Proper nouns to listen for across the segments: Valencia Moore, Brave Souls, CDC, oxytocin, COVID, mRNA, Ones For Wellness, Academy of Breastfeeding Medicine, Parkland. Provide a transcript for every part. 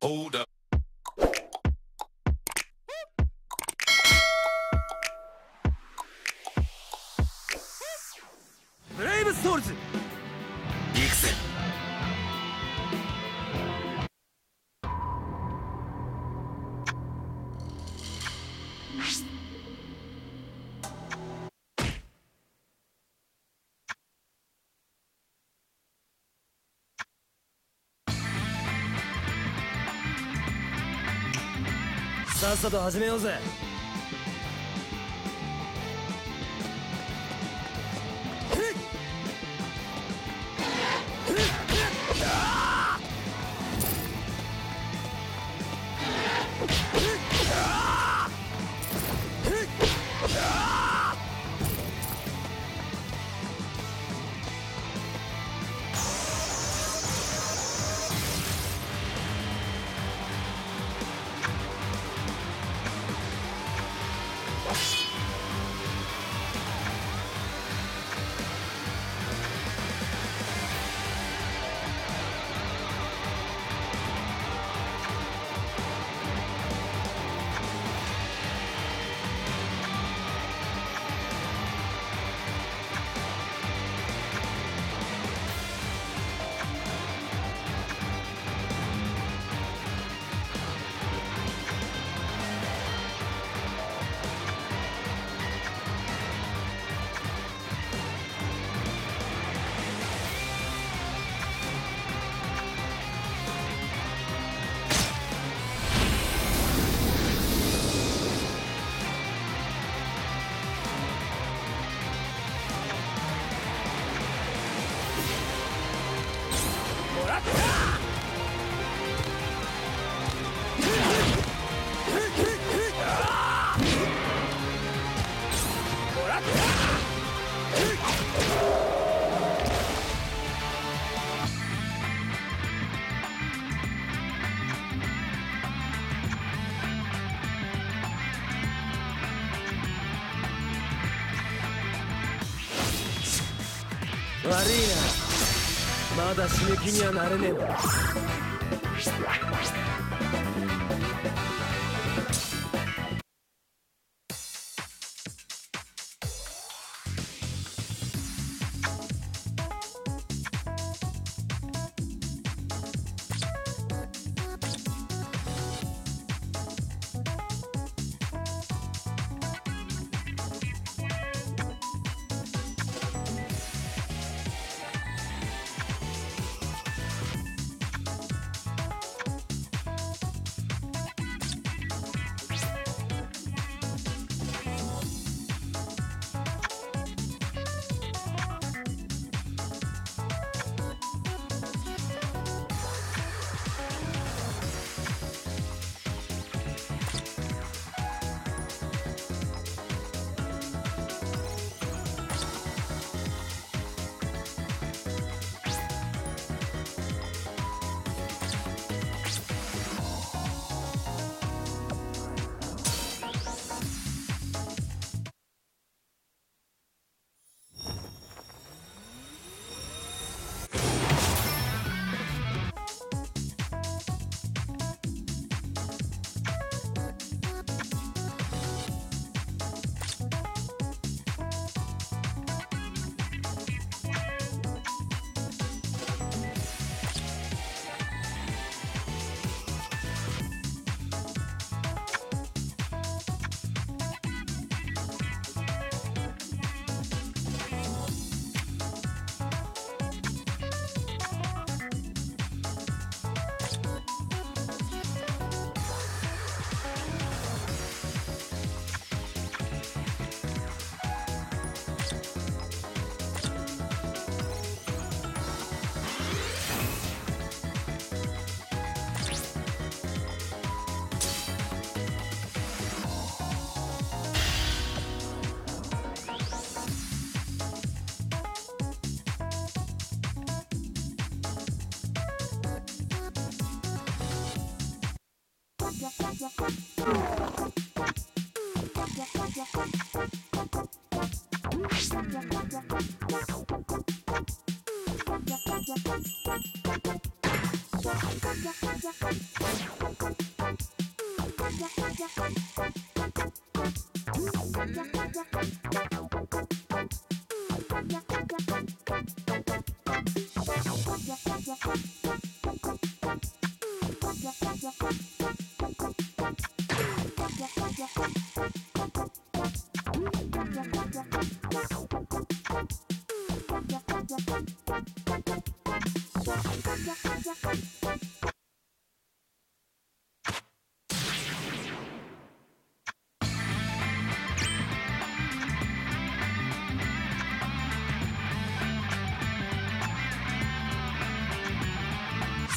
Hold up. Brave Souls. Let's start to begin.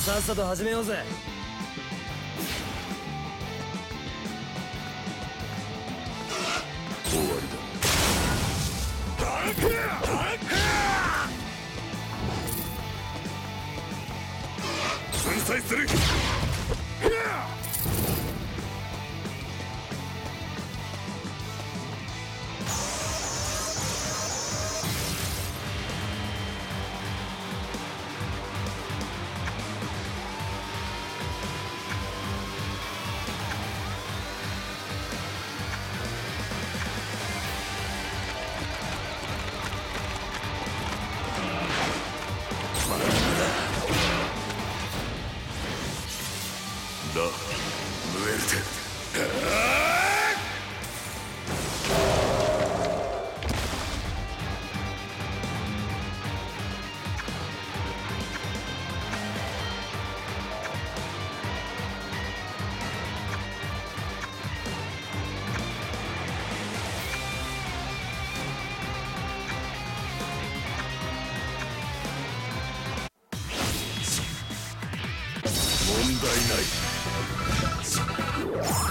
さっさと始めようぜ。終わりだ。粉砕する。問題ない。